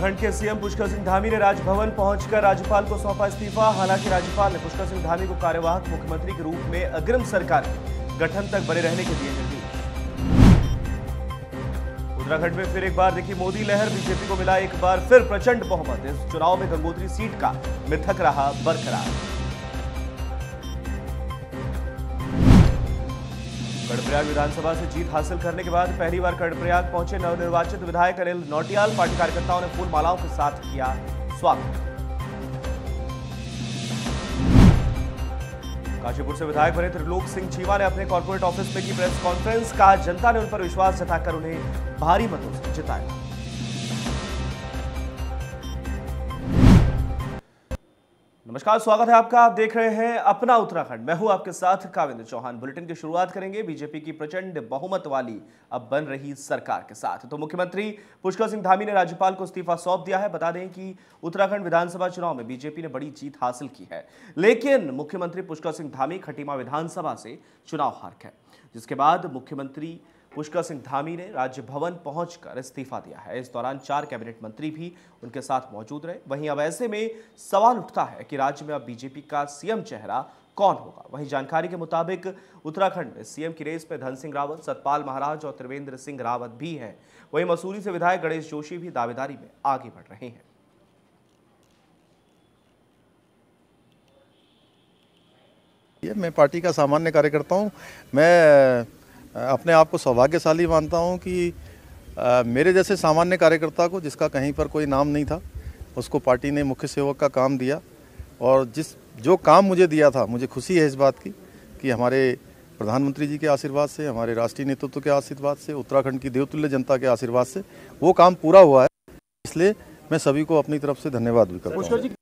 उत्तराखंड के सीएम पुष्कर सिंह धामी ने राजभवन पहुंचकर राज्यपाल को सौंपा इस्तीफा। हालांकि राज्यपाल ने पुष्कर सिंह धामी को कार्यवाहक मुख्यमंत्री के रूप में अग्रिम सरकार गठन तक बने रहने के दिए निर्देश। उत्तराखंड में फिर एक बार देखी मोदी लहर, बीजेपी को मिला एक बार फिर प्रचंड बहुमत। इस चुनाव में गंगोत्री सीट का मिथक रहा बरकरार। कड़प्रयाग विधानसभा से जीत हासिल करने के बाद पहली बार कड़प्रयाग पहुंचे नवनिर्वाचित विधायक अनिल नौटियाल, पार्टी कार्यकर्ताओं ने फूल मालाओं के साथ किया स्वागत। काशीपुर से विधायक बने त्रिलोक सिंह चीमा ने अपने कॉर्पोरेट ऑफिस में की प्रेस कॉन्फ्रेंस। कहा, जनता ने उन पर विश्वास जताकर उन्हें भारी मतों से जिताया। नमस्कार, स्वागत है आपका। आप देख रहे हैं अपना उत्तराखंड, मैं हूं आपके साथ कावेंद्र चौहान। बुलेटिन की शुरुआत करेंगे बीजेपी की प्रचंड बहुमत वाली अब बन रही सरकार के साथ। तो मुख्यमंत्री पुष्कर सिंह धामी ने राज्यपाल को इस्तीफा सौंप दिया है। बता दें कि उत्तराखंड विधानसभा चुनाव में बीजेपी ने बड़ी जीत हासिल की है, लेकिन मुख्यमंत्री पुष्कर सिंह धामी खटीमा विधानसभा से चुनाव हार गए, जिसके बाद मुख्यमंत्री पुष्कर सिंह धामी ने राजभवन पहुंचकर इस्तीफा दिया है। इस दौरान 4 कैबिनेट मंत्री भी उनके साथ मौजूद रहे। वहीं अब ऐसे में सवाल उठता है कि राज्य में अब बीजेपी का सीएम चेहरा कौन होगा। वहीं जानकारी के मुताबिक उत्तराखंड में सीएम की रेस में धन सिंह रावत, सतपाल महाराज और त्रिवेंद्र सिंह रावत भी हैं। वहीं मसूरी से विधायक गणेश जोशी भी दावेदारी में आगे बढ़ रहे हैं। मैं पार्टी का सामान्य कार्यकर्ता हूँ। मैं अपने आप को सौभाग्यशाली मानता हूं कि मेरे जैसे सामान्य कार्यकर्ता को, जिसका कहीं पर कोई नाम नहीं था, उसको पार्टी ने मुख्य सेवक का काम दिया। और जो काम मुझे दिया था, मुझे खुशी है इस बात की कि हमारे प्रधानमंत्री जी के आशीर्वाद से, हमारे राष्ट्रीय नेतृत्व के आशीर्वाद से, उत्तराखंड की देवतुल्य जनता के आशीर्वाद से वो काम पूरा हुआ है। इसलिए मैं सभी को अपनी तरफ से धन्यवाद भी करता हूँ।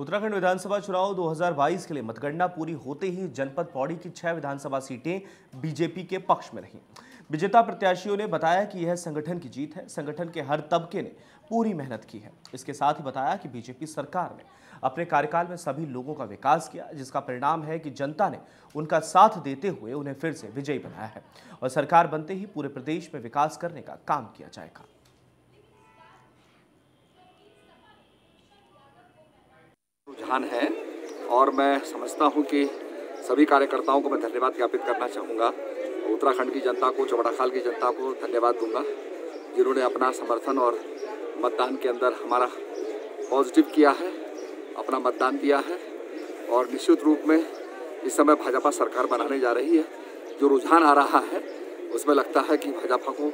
उत्तराखंड विधानसभा चुनाव 2022 के लिए मतगणना पूरी होते ही जनपद पौड़ी की 6 विधानसभा सीटें बीजेपी के पक्ष में रहीं। विजेता प्रत्याशियों ने बताया कि यह संगठन की जीत है, संगठन के हर तबके ने पूरी मेहनत की है। इसके साथ ही बताया कि बीजेपी सरकार ने अपने कार्यकाल में सभी लोगों का विकास किया, जिसका परिणाम है कि जनता ने उनका साथ देते हुए उन्हें फिर से विजयी बनाया है और सरकार बनते ही पूरे प्रदेश में विकास करने का काम किया जाएगा। रुझान है और मैं समझता हूं कि सभी कार्यकर्ताओं को मैं धन्यवाद ज्ञापित करना चाहूँगा। उत्तराखंड की जनता को, चौबड़ाखाल की जनता को धन्यवाद दूंगा, जिन्होंने अपना समर्थन और मतदान के अंदर हमारा पॉजिटिव किया है, अपना मतदान दिया है। और निश्चित रूप में इस समय भाजपा सरकार बनाने जा रही है। जो रुझान आ रहा है उसमें लगता है कि भाजपा को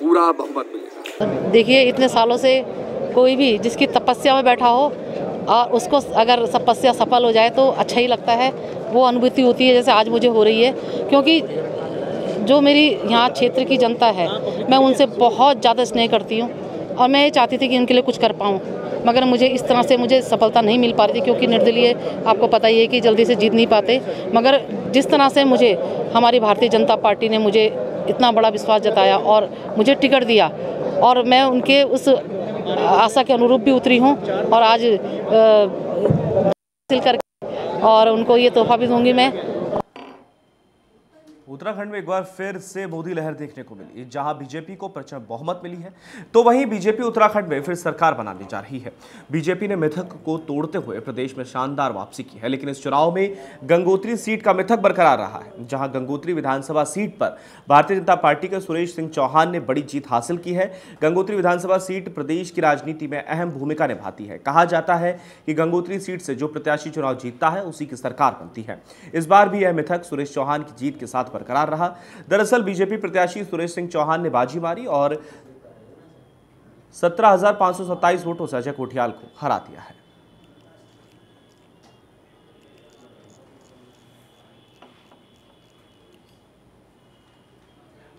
पूरा बहुमत मिलेगा। देखिए, इतने सालों से कोई भी जिसकी तपस्या में बैठा हो और उसको अगर तपस्या सफल हो जाए तो अच्छा ही लगता है। वो अनुभूति होती है जैसे आज मुझे हो रही है, क्योंकि जो मेरी यहाँ क्षेत्र की जनता है, मैं उनसे बहुत ज़्यादा स्नेह करती हूँ और मैं ये चाहती थी कि उनके लिए कुछ कर पाऊँ, मगर मुझे इस तरह से मुझे सफलता नहीं मिल पा रही थी, क्योंकि निर्दलीय आपको पता ही है कि जल्दी से जीत नहीं पाते। मगर जिस तरह से मुझे हमारी भारतीय जनता पार्टी ने मुझे इतना बड़ा विश्वास जताया और मुझे टिकट दिया, और मैं उनके उस आशा के अनुरूप भी उतरी हूँ और आज हासिल करके और उनको ये तोहफा भी दूंगी मैं। उत्तराखंड में एक बार फिर से मोदी लहर देखने को मिली, जहां बीजेपी को प्रचंड बहुमत मिली है, तो वहीं बीजेपी उत्तराखंड में फिर सरकार बनाने जा रही है। बीजेपी ने मिथक को तोड़ते हुए प्रदेश में शानदार वापसी की है, लेकिन इस चुनाव में गंगोत्री सीट का मिथक बरकरार रहा है, जहां गंगोत्री विधानसभा सीट पर भारतीय जनता पार्टी के सुरेश सिंह चौहान ने बड़ी जीत हासिल की है। गंगोत्री विधानसभा सीट प्रदेश की राजनीति में अहम भूमिका निभाती है। कहा जाता है कि गंगोत्री सीट से जो प्रत्याशी चुनाव जीतता है उसी की सरकार बनती है। इस बार भी यह मिथक सुरेश चौहान की जीत के साथ बरकरार रहा। दरअसल बीजेपी प्रत्याशी सुरेश सिंह चौहान ने बाजी मारी और 17,527 वोटों से अजय कुटियाल को हरा दिया है।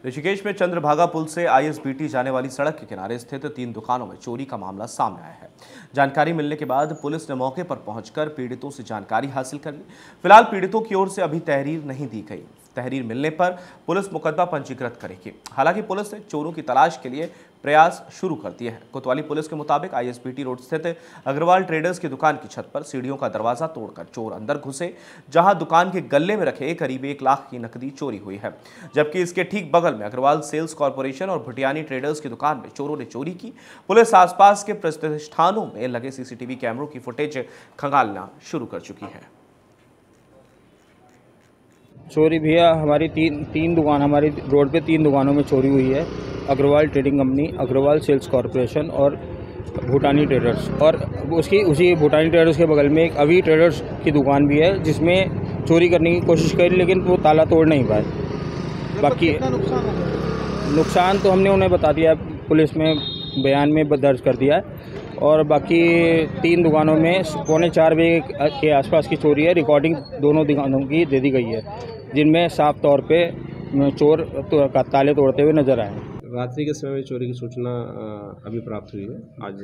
ऋषिकेश में चंद्रभागा पुल से आईएसबीटी जाने वाली सड़क के किनारे स्थित 3 दुकानों में चोरी का मामला सामने आया है। जानकारी मिलने के बाद पुलिस ने मौके पर पहुंचकर पीड़ितों से जानकारी हासिल कर ली। फिलहाल पीड़ितों की ओर से अभी तहरीर नहीं दी गई। तहरीर मिलने पर पुलिस मुकदमा पंजीकृत करेगी। हालांकि पुलिस ने चोरों की तलाश के लिए प्रयास शुरू कर दिए हैं। कोतवाली पुलिस के मुताबिक आईएसबीटी रोड स्थित अग्रवाल ट्रेडर्स की दुकान की छत पर सीढ़ियों का दरवाजा तोड़कर चोर अंदर घुसे, जहां दुकान के गले में रखे करीब 1 लाख की नकदी चोरी हुई है। जबकि इसके ठीक बगल में अग्रवाल सेल्स कॉरपोरेशन और भटियानी ट्रेडर्स की दुकान में चोरों ने चोरी की। पुलिस आसपास के प्रतिष्ठानों में लगे सीसीटीवी कैमरों की फुटेज खंगालना शुरू कर चुकी है। चोरी भैया हमारी तीन दुकान, हमारी रोड पे 3 दुकानों में चोरी हुई है। Agarwal trading company, Agarwal sales corporation और भटियानी ट्रेडर्स, और उसी भटियानी ट्रेडर्स के बगल में एक अभी ट्रेडर्स की दुकान भी है, जिसमें चोरी करने की कोशिश करी लेकिन वो ताला तोड़ नहीं पाए। बाकी नुकसान तो हमने उन्हें बता दिया, पुलिस में बयान में दर्ज कर दिया है। और बाकी 3 दुकानों में 3:45 बजे के आसपास की चोरी है, रिकॉर्डिंग दोनों दुकानों की दे दी गई है, जिनमें साफ तौर पे चोर ताले तोड़ते हुए नजर आए। रात्रि के समय में चोरी की सूचना अभी प्राप्त हुई है। आज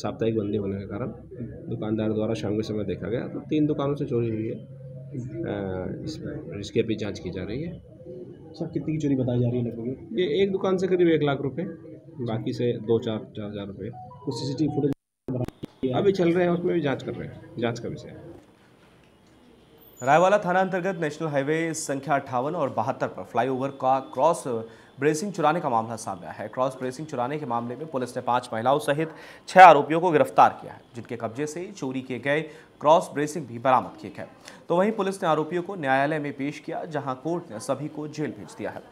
साप्ताहिक बंदी होने के कारण दुकानदार द्वारा शाम के समय देखा गया तो 3 दुकानों से चोरी हुई है, इसके भी जाँच की जा रही है। सर कितनी की चोरी बताई जा रही है लगभग? ये एक दुकान से करीब 1 लाख रुपये, बाकी से 2-4 हज़ार रुपये। तो सीसीटीवी फुटेज अभी चल रहे हैं, उसमें भी जांच कर रहे हैं, जांच का विषय है। रायवाला थाना अंतर्गत नेशनल हाईवे संख्या 58 और 72 पर फ्लाईओवर का क्रॉस ब्रेसिंग चुराने का मामला सामने आया है। क्रॉस ब्रेसिंग चुराने के मामले में पुलिस ने 5 महिलाओं सहित 6 आरोपियों को गिरफ्तार किया है, जिनके कब्जे से चोरी किए गए क्रॉस ब्रेसिंग भी बरामद किए गए। तो वहीं पुलिस ने आरोपियों को न्यायालय में पेश किया, जहाँ कोर्ट ने सभी को जेल भेज दिया है।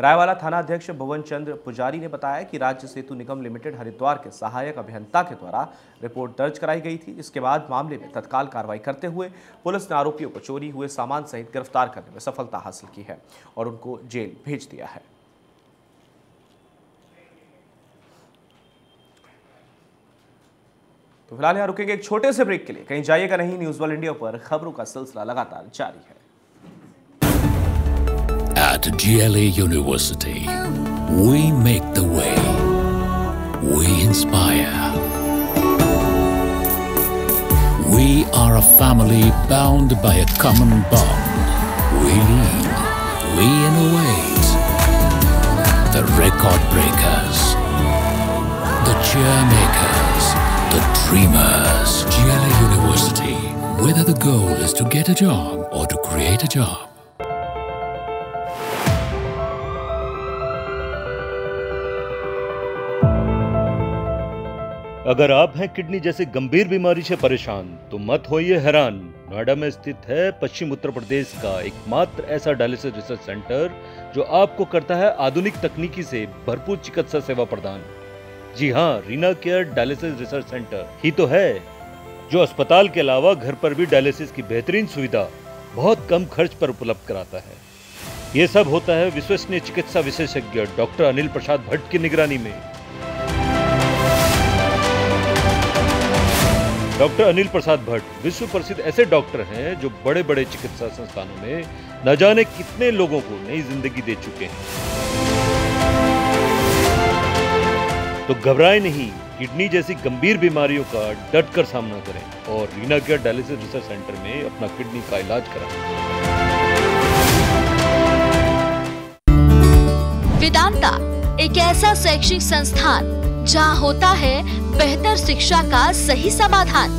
रायवाला थाना अध्यक्ष भवन चंद्र पुजारी ने बताया कि राज्य सेतु निगम लिमिटेड हरिद्वार के सहायक अभियंता के द्वारा रिपोर्ट दर्ज कराई गई थी, जिसके बाद मामले में तत्काल कार्रवाई करते हुए पुलिस ने आरोपियों को चोरी हुए सामान सहित गिरफ्तार करने में सफलता हासिल की है और उनको जेल भेज दिया है। तो फिलहाल यहाँ रुकेंगे एक छोटे से ब्रेक के लिए, कहीं जाइएगा नहीं। न्यूज़ वर्ल्ड इंडिया पर खबरों का सिलसिला लगातार जारी है। At GLA University, we make the way, we inspire. We are a family bound by a common bond. We lead, we innovate. The record breakers, the chair makers, the dreamers. GLA University, whether the goal is to get a job or to create a job. अगर आप हैं kidney जैसे गंभीर बीमारी से परेशान तो मत होइए हैरान। नोएडा में स्थित है पश्चिम उत्तर प्रदेश का एकमात्र ऐसा डायलिसिस रिसर्च सेंटर जो आपको करता है आधुनिक तकनीकी से भरपूर चिकित्सा सेवा प्रदान। जी हाँ, Reena care dialysis research centre ही तो है जो अस्पताल के अलावा घर पर भी डायलिसिस की बेहतरीन सुविधा बहुत कम खर्च पर उपलब्ध कराता है। ये सब होता है विश्वसनीय चिकित्सा विशेषज्ञ डॉक्टर अनिल प्रसाद भट्ट की निगरानी में। डॉक्टर अनिल प्रसाद भट्ट विश्व प्रसिद्ध ऐसे डॉक्टर हैं जो बड़े बड़े चिकित्सा संस्थानों में न जाने कितने लोगों को नई जिंदगी दे चुके हैं। तो घबराएं नहीं, किडनी जैसी गंभीर बीमारियों का डट कर सामना करें और Reena care dialysis research centre में अपना किडनी का इलाज कराएं। वेदांता एक ऐसा शैक्षिक संस्थान जहाँ होता है बेहतर शिक्षा का सही समाधान।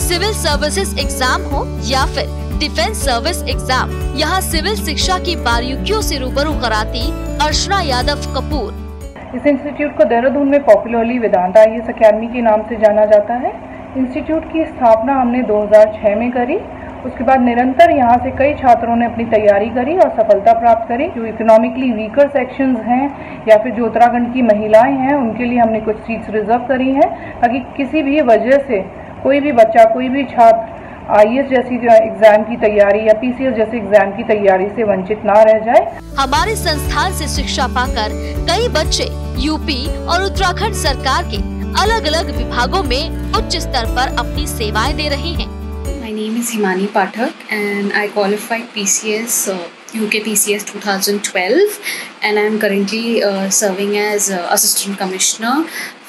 सिविल सर्विसेज एग्जाम हो या फिर डिफेंस सर्विस एग्जाम, यहाँ सिविल शिक्षा की बारीकियों से रूबरू कराती अर्चना यादव कपूर। इस इंस्टीट्यूट को देहरादून में पॉपुलरली वेदांता आईएएस अकेडमी के नाम से जाना जाता है। इंस्टीट्यूट की स्थापना हमने 2006 में करी। उसके बाद निरंतर यहाँ से कई छात्रों ने अपनी तैयारी करी और सफलता प्राप्त करी। जो इकोनॉमिकली वीकर सेक्शंस हैं या फिर जो उत्तराखंड की महिलाएं हैं, उनके लिए हमने कुछ सीट्स रिजर्व करी हैं ताकि किसी भी वजह से कोई भी बच्चा, कोई भी छात्र आईएएस जैसी एग्जाम की तैयारी या पीसीएस जैसे एग्जाम की तैयारी से वंचित ना रह जाए। हमारे संस्थान से शिक्षा पाकर कई बच्चे यूपी और उत्तराखंड सरकार के अलग अलग विभागों में उच्च स्तर पर अपनी सेवाएं दे रहे हैं। My name is Himani Pathak and I qualified PCS, UK PCS 2012 and I am currently serving as Assistant Commissioner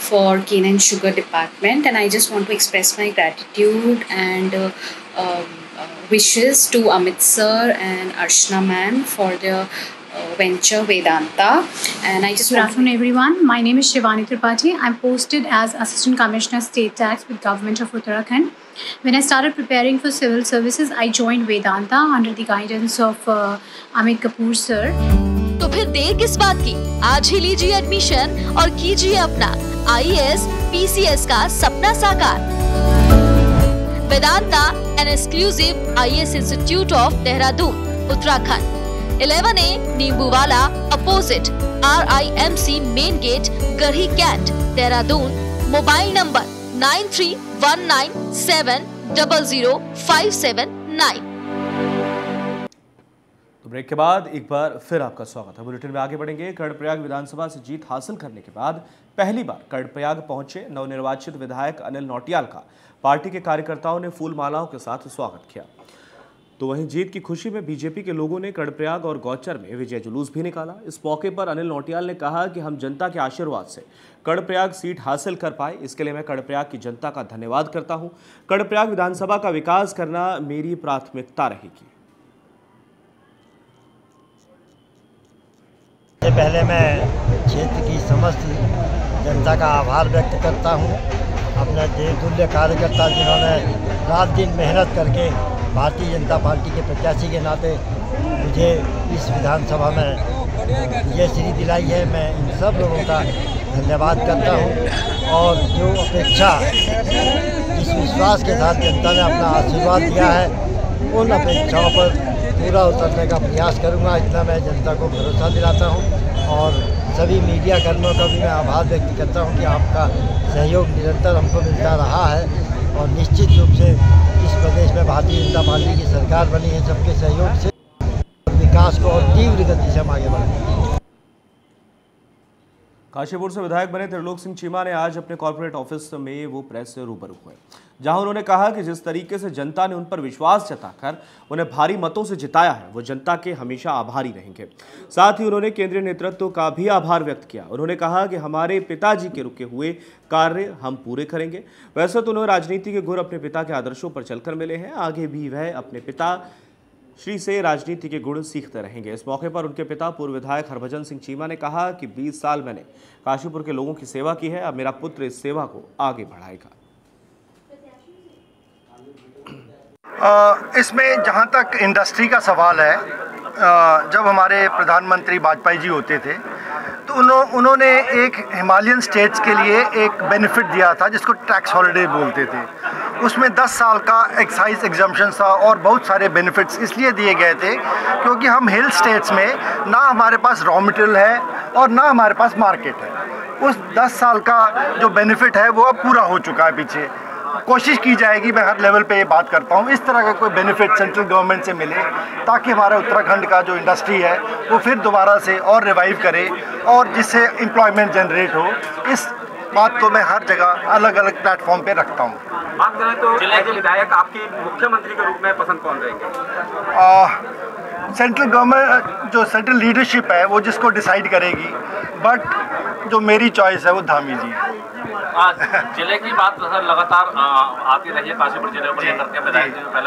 for Cane and Sugar Department, and I just want to express my gratitude and wishes to Amit sir and Arshna ma'am for their venture Vedanta, and I just Good afternoon everyone. My name is Shivani Tripathi. I'm posted as Assistant Commissioner State Tax with Government of Uttarakhand. When I started preparing for civil services, I joined Vedanta under the guidance of Amit Kapoor sir. तो फिर देर किस बात की? आज ही लीजिए admission और कीजिए अपना IAS, PCS का सपना साकार। Vedanta, an exclusive IAS Institute of Dehradun, Uttarakhand. 11A Nimbuwala opposite RIMC main gate Garhi cantt Dehradun. Mobile number 9319700579। तो ब्रेक के बाद एक बार फिर आपका स्वागत है। बुलेटिन में आगे बढ़ेंगे। कड़प्रयाग विधानसभा से जीत हासिल करने के बाद पहली बार कड़प्रयाग पहुंचे नवनिर्वाचित विधायक अनिल नौटियाल का पार्टी के कार्यकर्ताओं ने फूलमालाओं के साथ स्वागत किया। तो वहीं जीत की खुशी में बीजेपी के लोगों ने कड़प्रयाग और गौचर में विजय जुलूस भी निकाला। इस मौके पर अनिल नौटियाल ने कहा कि हम जनता के आशीर्वाद से कड़प्रयाग सीट हासिल कर पाए, इसके लिए मैं कड़प्रयाग की जनता का धन्यवाद करता हूं। कड़प्रयाग विधानसभा का विकास करना मेरी प्राथमिकता रहेगी। पहले मैं क्षेत्र की समस्त जनता का आभार व्यक्त करता हूँ। अपने देवतुल्य कार्यकर्ता जिन्होंने रात दिन मेहनत करके भारतीय जनता पार्टी के प्रत्याशी के नाते मुझे इस विधानसभा में ये सीट दिलाई है, मैं इन सब लोगों का धन्यवाद करता हूँ। और जो अपेक्षा जिस विश्वास के साथ जनता ने अपना आशीर्वाद दिया है, उन अपेक्षाओं पर पूरा उतरने का प्रयास करूँगा, इतना मैं जनता को भरोसा दिलाता हूँ। और सभी मीडिया कर्मियों का भी मैं आभार व्यक्त करता हूँ कि आपका सहयोग निरंतर हमको मिलता रहा है और निश्चित रूप से इस प्रदेश में भारतीय जनता पार्टी की सरकार बनी है, सबके सहयोग से विकास को और तीव्र गति से हम आगे बढ़ेंगे। काशीपुर से विधायक बने त्रिलोक सिंह चीमा ने आज अपने कॉर्पोरेट ऑफिस में वो प्रेस से रूबरू हुए, जहां उन्होंने कहा कि जिस तरीके से जनता ने उन पर विश्वास जताकर उन्हें भारी मतों से जिताया है, वो जनता के हमेशा आभारी रहेंगे। साथ ही उन्होंने केंद्रीय नेतृत्व का भी आभार व्यक्त किया। उन्होंने कहा कि हमारे पिताजी के रुके हुए कार्य हम पूरे करेंगे। वैसे तो उन्हें राजनीति के गुर अपने पिता के आदर्शों पर चलकर मिले हैं, आगे भी वह अपने पिता श्री से राजनीति के गुण सीखते रहेंगे। इस मौके पर उनके पिता पूर्व विधायक हरभजन सिंह चीमा ने कहा कि 20 साल मैंने काशीपुर के लोगों की सेवा की है, अब मेरा पुत्र इस सेवा को आगे बढ़ाएगा। इसमें जहां तक इंडस्ट्री का सवाल है, जब हमारे प्रधानमंत्री वाजपेयी जी होते थे तो उन्होंने एक हिमालयन स्टेट्स के लिए एक बेनिफिट दिया था जिसको टैक्स हॉलिडे बोलते थे। उसमें 10 साल का एक्साइज एग्जम्पशन था और बहुत सारे बेनिफिट्स इसलिए दिए गए थे क्योंकि हम हिल स्टेट्स में ना हमारे पास रॉ मटेरियल है और ना हमारे पास मार्केट है। उस 10 साल का जो बेनिफिट है वो अब पूरा हो चुका है। पीछे कोशिश की जाएगी, मैं हर लेवल पे ये बात करता हूँ, इस तरह का कोई बेनिफिट सेंट्रल गवर्नमेंट से मिले ताकि हमारा उत्तराखंड का जो इंडस्ट्री है वो फिर दोबारा से और रिवाइव करे और जिससे एम्प्लॉयमेंट जनरेट हो। इस बात को मैं हर जगह अलग अलग प्लेटफॉर्म पे रखता हूँ। आप कहें तो जिले के विधायक आपके मुख्यमंत्री के रूप में पसंद कौन रहेंगे? सेंट्रल गवर्नमेंट जो सेंट्रल लीडरशिप है वो जिसको डिसाइड करेगी, बट जो मेरी चॉइस है वो धामी जी है। जिले की बात सर लगातार आती रही है, काशीपुर जिले पहले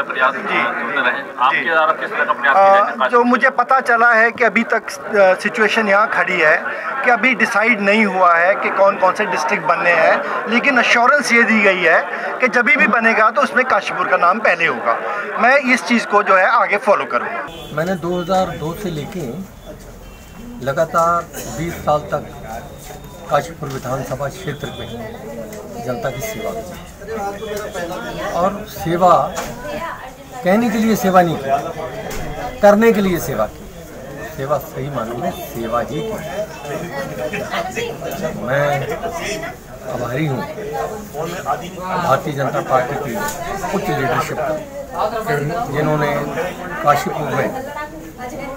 प्रयास रहे, आपके द्वारा किस तरह का प्रयास? जो मुझे पता चला है कि अभी तक सिचुएशन यहाँ खड़ी है कि अभी डिसाइड नहीं हुआ है कि कौन कौन से डिस्ट्रिक्ट बनने हैं, लेकिन एश्योरेंस ये दी गई है कि जब भी बनेगा तो उसमें काशीपुर का नाम पहले होगा। मैं इस चीज़ को जो है आगे फॉलो करूँगा। मैंने 2002 से लेके लगातार 20 साल तक काशीपुर विधानसभा क्षेत्र में जनता की सेवा की, और सेवा कहने के लिए सेवा नहीं की, करने के लिए सेवा की। सेवा सही मानू में सेवा ही की। मैं आभारी हूँ भारतीय जनता पार्टी की उच्च लीडरशिप का, जिन्होंने काशीपुर में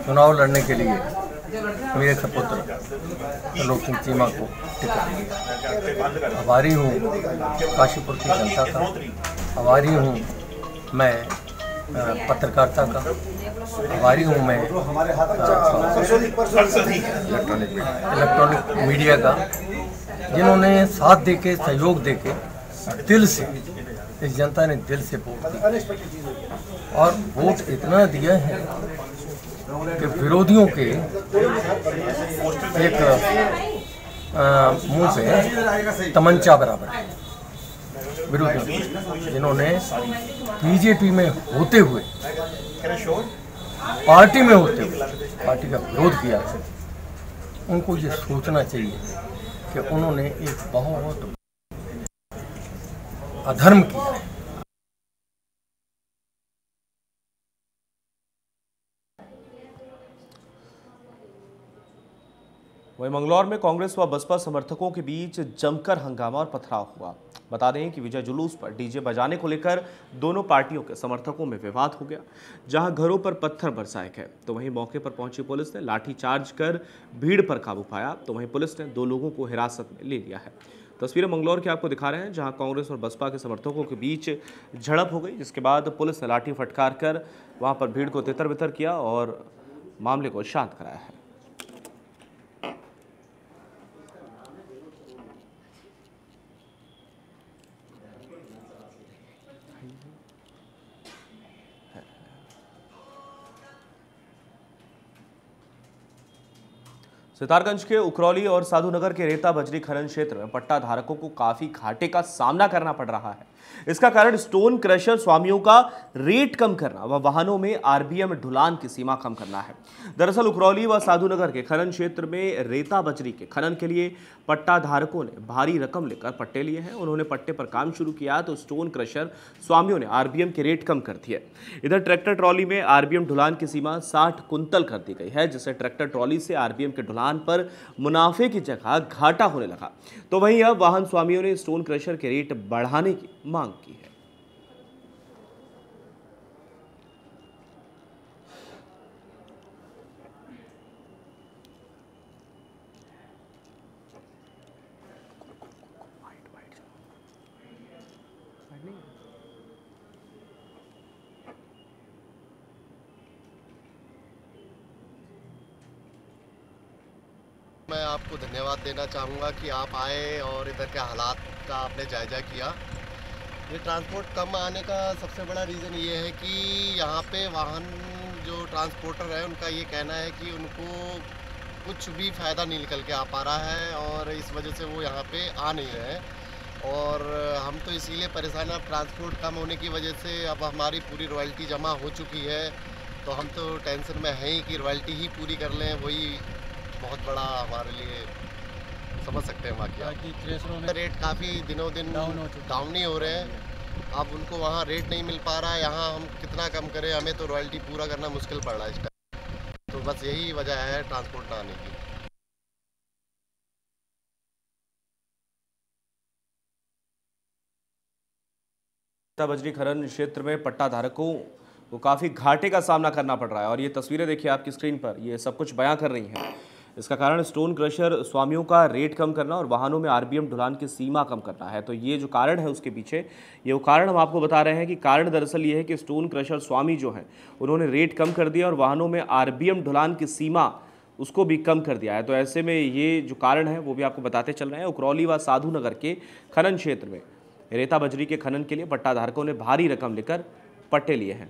चुनाव लड़ने के लिए मेरे सपुत्र त्रिलोक सिंह चीमा को टिकट दिया। आभारी हूँ काशीपुर की जनता का, आभारी हूँ मैं पत्रकारिता का, आभारी हूँ मैं इलेक्ट्रॉनिक मीडिया का, जिन्होंने साथ देके सहयोग देके दिल से, इस जनता ने दिल से वोट दिया और वोट इतना दिया है कि विरोधियों के एक मुंह से तमंचा बराबर है। विरोधियों जिन्होंने बीजेपी में होते हुए, पार्टी में होते हुए पार्टी का विरोध किया, उनको ये सोचना चाहिए कि उन्होंने एक बहुत अधर्म किया है। वहीं मंगलौर में कांग्रेस व बसपा समर्थकों के बीच जमकर हंगामा और पथराव हुआ। बता दें कि विजय जुलूस पर डीजे बजाने को लेकर दोनों पार्टियों के समर्थकों में विवाद हो गया, जहां घरों पर पत्थर बरसाए गए तो वहीं मौके पर पहुंची पुलिस ने लाठीचार्ज कर भीड़ पर काबू पाया, तो वहीं पुलिस ने दो लोगों को हिरासत में ले लिया है। तस्वीरें मंगलौर की आपको दिखा रहे हैं जहां कांग्रेस और बसपा के समर्थकों के बीच झड़प हो गई, जिसके बाद पुलिस ने लाठी फटकार कर वहाँ पर भीड़ को तितर बितर किया और मामले को शांत कराया है। सितारगंज के उखरौली और साधुनगर के रेता बजरी खनन क्षेत्र में पट्टा धारकों को काफी घाटे का सामना करना पड़ रहा है। इसका कारण स्टोन क्रशर स्वामियों का रेट कम करना व वाहनों में आरबीएम ढुलान की सीमा कम करना है। दरअसल उखरौली व साधुनगर के खनन क्षेत्र में रेता बजरी के खनन के लिए पट्टा धारकों ने भारी रकम लेकर पट्टे लिए हैं। उन्होंने पट्टे पर काम शुरू किया तो स्टोन क्रशर स्वामियों ने आरबीएम के रेट कम कर दिए। इधर ट्रैक्टर ट्रॉली में आरबीएम ढुलान की सीमा 60 कुंतल कर दी गई है, जिससे ट्रैक्टर ट्रॉली से आरबीएम के ढुलान पर मुनाफे की जगह घाटा होने लगा। तो वहीं अब वाहन स्वामियों ने स्टोन क्रशर के रेट बढ़ाने की मांग की है। मैं आपको धन्यवाद देना चाहूँगा कि आप आए और इधर के हालात का आपने जायज़ा किया। ये ट्रांसपोर्ट कम आने का सबसे बड़ा रीज़न ये है कि यहाँ पे वाहन जो ट्रांसपोर्टर है उनका ये कहना है कि उनको कुछ भी फ़ायदा नहीं निकल के आ पा रहा है और इस वजह से वो यहाँ पे आ नहीं रहे हैं। और हम तो इसीलिए परेशान हैं, अब ट्रांसपोर्ट कम होने की वजह से अब हमारी पूरी रॉयल्टी जमा हो चुकी है, तो हम तो टेंशन में हैं कि रॉयल्टी ही पूरी कर लें, वही बहुत बड़ा हमारे लिए समझ सकते हैं। बाकी क्रेशरों में रेट काफ़ी दिनों दिन डाउन ही हो रहे हैं। अब उनको वहाँ रेट नहीं मिल पा रहा है, यहाँ हम कितना कम करें, हमें तो रॉयल्टी पूरा करना मुश्किल पड़ रहा है इस टाइम। तो बस यही वजह है ट्रांसपोर्ट ना आने की। बजरी खनन क्षेत्र में पट्टाधारकों को काफ़ी घाटे का सामना करना पड़ रहा है और ये तस्वीरें देखिए आपकी स्क्रीन पर, ये सब कुछ बयां कर रही हैं। इसका कारण स्टोन क्रशर स्वामियों का रेट कम करना और वाहनों में आरबीएम ढुलान की सीमा कम करना है। तो ये जो कारण है उसके पीछे ये वो कारण हम आपको बता रहे हैं कि कारण दरअसल ये है कि स्टोन क्रशर स्वामी जो हैं उन्होंने रेट कम कर दिया और वाहनों में आरबीएम ढुलान की सीमा उसको भी कम कर दिया है। तो ऐसे में ये जो कारण है वो भी आपको बताते चल रहे हैं। उखरौली व साधुनगर के खनन क्षेत्र में रेता बजरी के खनन के लिए पट्टाधारकों ने भारी रकम लेकर पट्टे लिए हैं।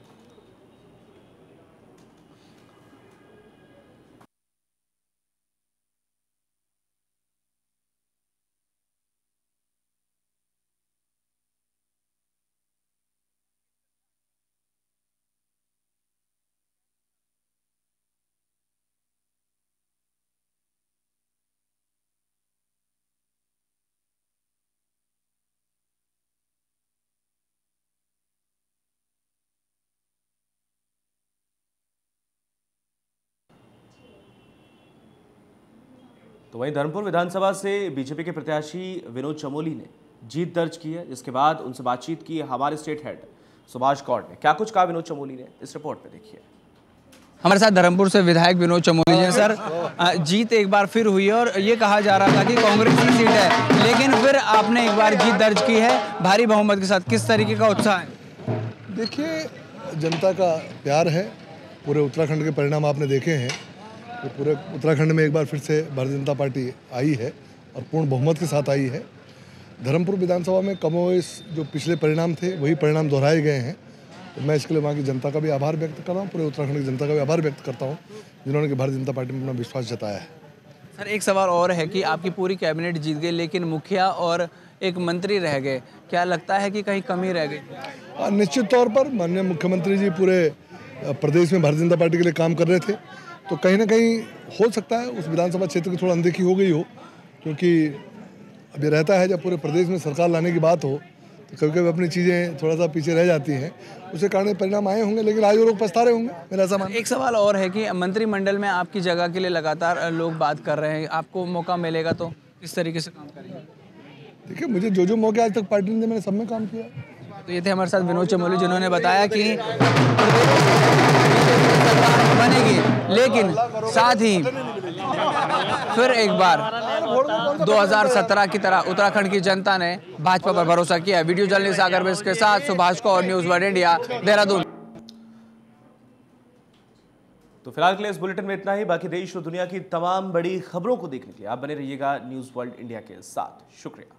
तो वहीं धर्मपुर विधानसभा से बीजेपी के प्रत्याशी विनोद चमोली ने जीत दर्ज की है, जिसके बाद उनसे बातचीत की हमारे स्टेट हेड सुभाष कौर ने। क्या कुछ कहा विनोद चमोली ने, इस रिपोर्ट में देखिए। हमारे साथ धर्मपुर से विधायक विनोद चमोली जी। सर, जीत एक बार फिर हुई और ये कहा जा रहा था कि कांग्रेस की सीट है, लेकिन फिर आपने एक बार जीत दर्ज की है भारी बहुमत के साथ, किस तरीके का उत्साह है? देखिए, जनता का प्यार है। पूरे उत्तराखंड के परिणाम आपने देखे हैं, तो पूरे उत्तराखंड में एक बार फिर से भारतीय जनता पार्टी आई है और पूर्ण बहुमत के साथ आई है। धर्मपुर विधानसभा में कमोवेश जो पिछले परिणाम थे वही परिणाम दोहराए गए हैं, मैं इसके लिए वहाँ की जनता का भी आभार व्यक्त कर रहा हूँ, पूरे उत्तराखंड की जनता का भी आभार व्यक्त करता हूँ जिन्होंने कि भारतीय जनता पार्टी में अपना विश्वास जताया है। सर एक सवाल और है कि आपकी पूरी कैबिनेट जीत गई लेकिन मुखिया और एक मंत्री रह गए, क्या लगता है कि कहीं कमी रह गई? निश्चित तौर पर माननीय मुख्यमंत्री जी पूरे प्रदेश में भारतीय जनता पार्टी के लिए काम कर रहे थे, तो कहीं ना कहीं हो सकता है उस विधानसभा क्षेत्र की थोड़ा अनदेखी हो गई हो, क्योंकि अब ये रहता है जब पूरे प्रदेश में सरकार लाने की बात हो तो कभी कभी अपनी चीज़ें थोड़ा सा पीछे रह जाती हैं, उसके कारण परिणाम आए होंगे लेकिन आज वो लोग पछता रहे होंगे, मेरा ऐसा मानना है। एक सवाल और है कि मंत्रिमंडल में आपकी जगह के लिए लगातार लोग बात कर रहे हैं, आपको मौका मिलेगा तो किस तरीके से काम करेंगे? देखिए मुझे जो जो मौके आज तक पार्टी ने, मैंने सब में काम किया। तो ये थे हमारे साथ विनोद चमोली जिन्होंने बताया कि बनेगी लेकिन साथ ही फिर एक बार 2017 की तरह उत्तराखंड की जनता ने भाजपा पर भरोसा किया। वीडियो जर्नलिस्ट सागर बेस के साथ सुभाष को और न्यूज़ वर्ल्ड इंडिया देहरादून। तो फिलहाल के लिए इस बुलेटिन में इतना ही। बाकी देश और दुनिया की तमाम बड़ी खबरों को देखने के लिए आप बने रहिएगा न्यूज़ वर्ल्ड इंडिया के साथ। शुक्रिया।